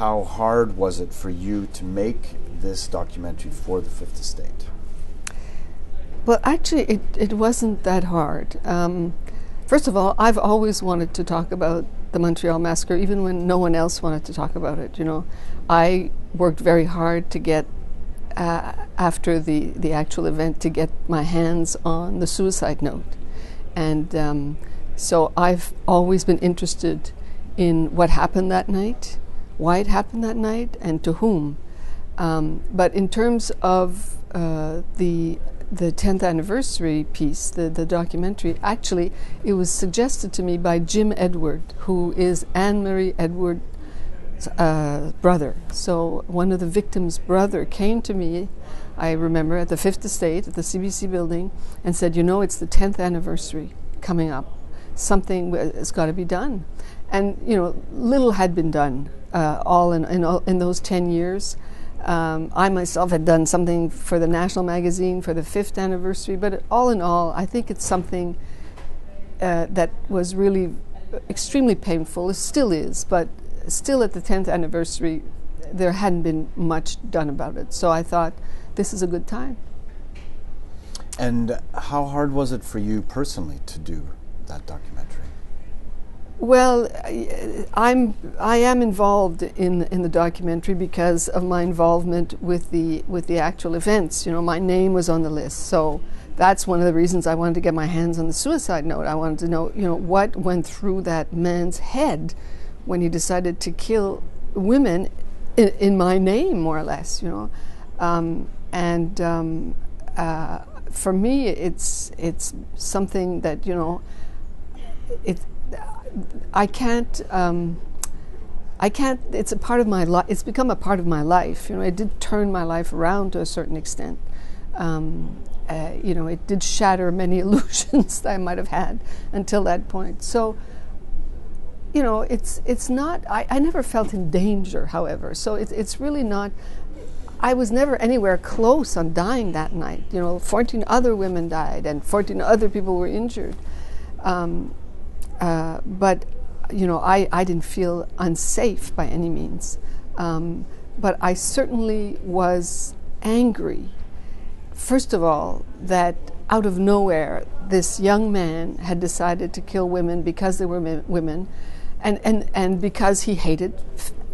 how hard was it for you to make this documentary for the Fifth Estate? Well, actually, it wasn't that hard. First of all, I've always wanted to talk about the Montreal Massacre, even when no one else wanted to talk about it. You know, I worked very hard to get, after the actual event, to get my hands on the suicide note. And so I've always been interested in what happened that night, why it happened that night, and to whom. But in terms of the 10th anniversary piece, the documentary, actually it was suggested to me by Jim Edward, who is Anne-Marie Edward's brother. So one of the victim's brother came to me, I remember, at the Fifth Estate, at the CBC building, and said, you know, it's the 10th anniversary coming up. Something has got to be done. And, you know, little had been done all in those 10 years. I myself had done something for the National Magazine for the 5th anniversary, but all in all, I think it's something that was really extremely painful. It still is, but still at the 10th anniversary, there hadn't been much done about it. So I thought, this is a good time. And how hard was it for you personally to do that documentary? Well, I am involved in the documentary because of my involvement with the actual events. You know, my name was on the list, so that's one of the reasons I wanted to get my hands on the suicide note. I wanted to know, you know, what went through that man's head when he decided to kill women in my name, more or less. You know, for me, it's something that, you know, I can't. It's a part of my life. It's become a part of my life. You know, it did turn my life around to a certain extent. You know, it did shatter many illusions that I might have had until that point. So, you know, it's not. I never felt in danger, however. So it's really not. I was never anywhere close on dying that night. You know, 14 other women died, and 14 other people were injured. But, you know, I didn't feel unsafe by any means. But I certainly was angry, first of all, that out of nowhere this young man had decided to kill women because they were women and because he hated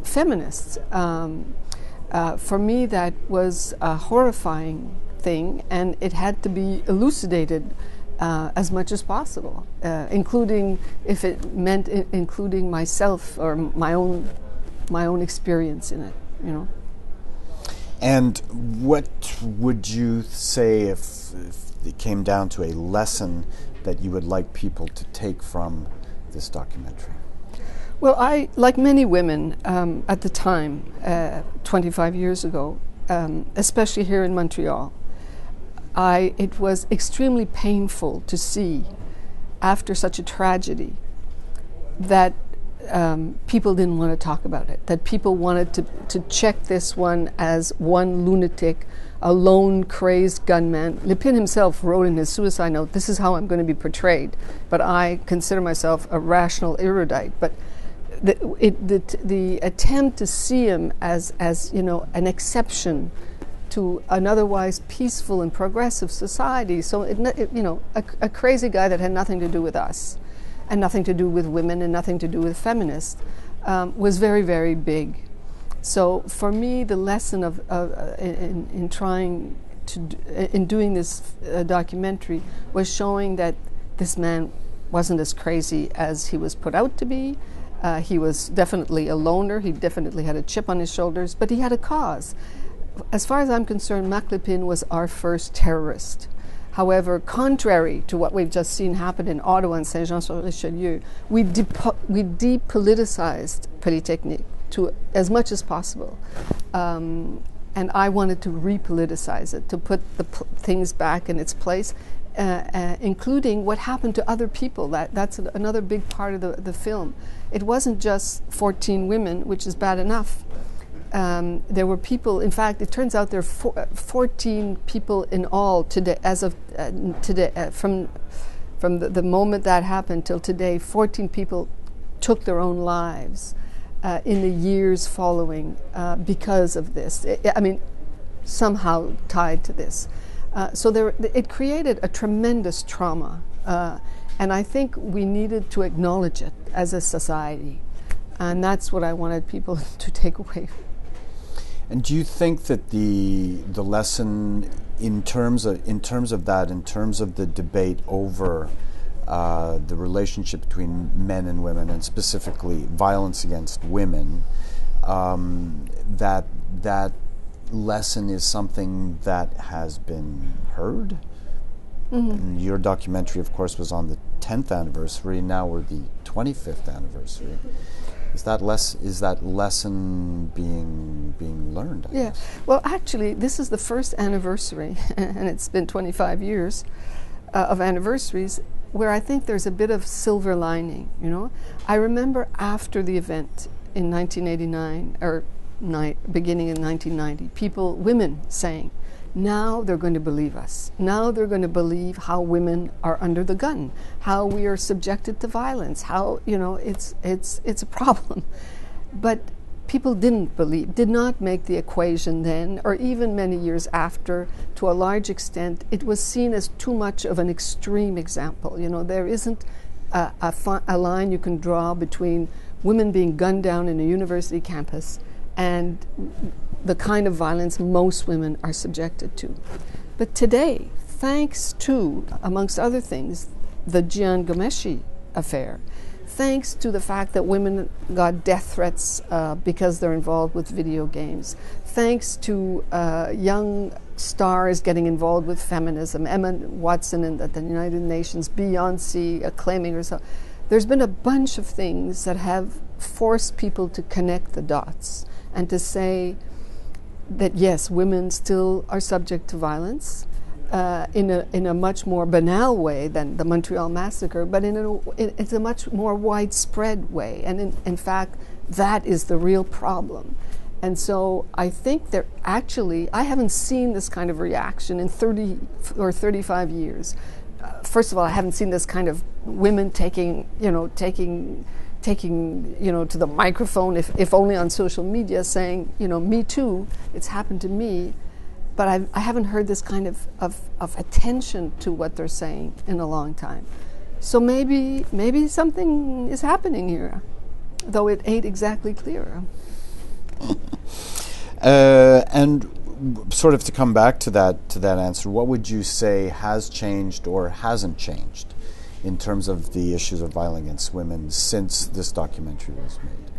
feminists. For me, that was a horrifying thing, and it had to be elucidated as much as possible, including if it meant including myself or my own experience in it, you know. And what would you say if it came down to a lesson that you would like people to take from this documentary? Well, I, like many women at the time, 25 years ago, especially here in Montreal, it was extremely painful to see, after such a tragedy, that people didn't want to talk about it, that people wanted to check this one as one lunatic, a lone crazed gunman. Lépine himself wrote in his suicide note, this is how I'm going to be portrayed, but I consider myself a rational erudite. But the attempt to see him as, you know, an exception to an otherwise peaceful and progressive society. So, you know, a crazy guy that had nothing to do with us, and nothing to do with women, and nothing to do with feminists, was very, very big. So for me, the lesson in trying to doing this documentary was showing that this man wasn't as crazy as he was put out to be. He was definitely a loner. He definitely had a chip on his shoulders, but he had a cause. As far as I'm concerned, Marc Lépine was our first terrorist. However, contrary to what we've just seen happen in Ottawa and Saint-Jean-sur-Richelieu, we depoliticized Polytechnique to as much as possible. And I wanted to repoliticize it, to put the things back in its place, including what happened to other people. That's another big part of the film. It wasn't just 14 women, which is bad enough. There were people, in fact, it turns out there are 14 people in all today, as of today, from the moment that happened till today, 14 people took their own lives. in the years following because of this. I mean, somehow tied to this. So it created a tremendous trauma, and I think we needed to acknowledge it as a society. And that's what I wanted people to take away. And do you think that the lesson in terms of the debate over the relationship between men and women, and specifically violence against women, that lesson is something that has been heard? Mm-hmm. Your documentary, of course, was on the 10th anniversary. Now we're the 25th anniversary. Is that lesson being learned? Yeah. Well, actually, this is the first anniversary, and it's been 25 years of anniversaries, where I think there's a bit of silver lining. You know, I remember after the event in 1989 or beginning in 1990, women saying, "Now they're going to believe us. Now they're going to believe how women are under the gun, how we are subjected to violence, how, you know, it's a problem." But people did not make the equation then, or even many years after, to a large extent. It was seen as too much of an extreme example. You know, there isn't a line you can draw between women being gunned down in a university campus and the kind of violence most women are subjected to. But today, thanks to, amongst other things, the Jian Ghomeshi affair, thanks to the fact that women got death threats because they're involved with video games, thanks to young stars getting involved with feminism, Emma Watson at the United Nations, Beyoncé acclaiming herself, there's been a bunch of things that have forced people to connect the dots and to say that yes, women still are subject to violence in a much more banal way than the Montreal Massacre, but it's a much more widespread way. And in fact, that is the real problem. And so I think there actually, I haven't seen this kind of reaction in 30 or 35 years. First of all, I haven't seen this kind of women taking to the microphone, if only on social media, saying, you know, me too, it's happened to me. But I haven't heard this kind of attention to what they're saying in a long time. So maybe something is happening here, though it ain't exactly clear. And sort of to come back to that answer, what would you say has changed or hasn't changed in terms of the issues of violence against women since this documentary was made?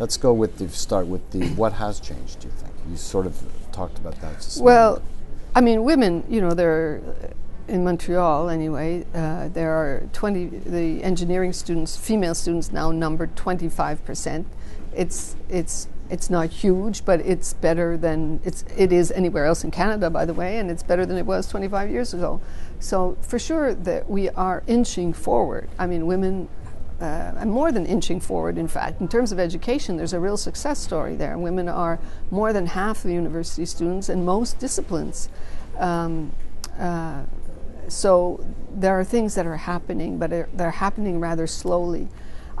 Let's go with start with what has changed, do you think? You sort of talked about that. Well, I mean, women, you know, they're in Montreal anyway, there are the engineering students, female students now number 25%. It's not huge, but it's better than it is anywhere else in Canada, by the way, and it's better than it was 25 years ago. So for sure that we are inching forward. I mean, women are more than inching forward, in fact. In terms of education, there's a real success story there. Women are more than half of the university students in most disciplines. So there are things that are happening, but they're happening rather slowly.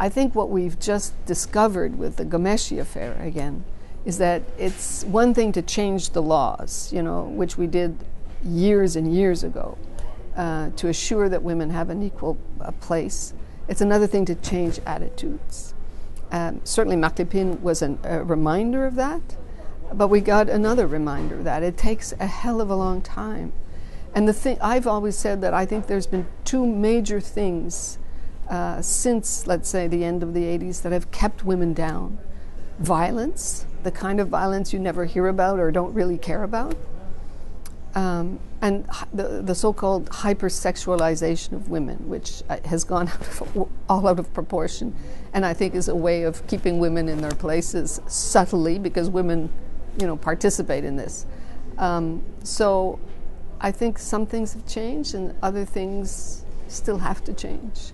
I think what we've just discovered with the Ghomeshi affair again is that it's one thing to change the laws, you know, which we did years and years ago to assure that women have an equal place. It's another thing to change attitudes. Certainly Marc Lépine was a reminder of that, but we got another reminder that it takes a hell of a long time. And the thing I've always said, that I think there's been two major things since, let's say, the end of the 80s that have kept women down. Violence, the kind of violence you never hear about or don't really care about, and the so-called hypersexualization of women, which has gone all out of proportion, and I think is a way of keeping women in their places subtly, because women, you know, participate in this. So I think some things have changed and other things still have to change.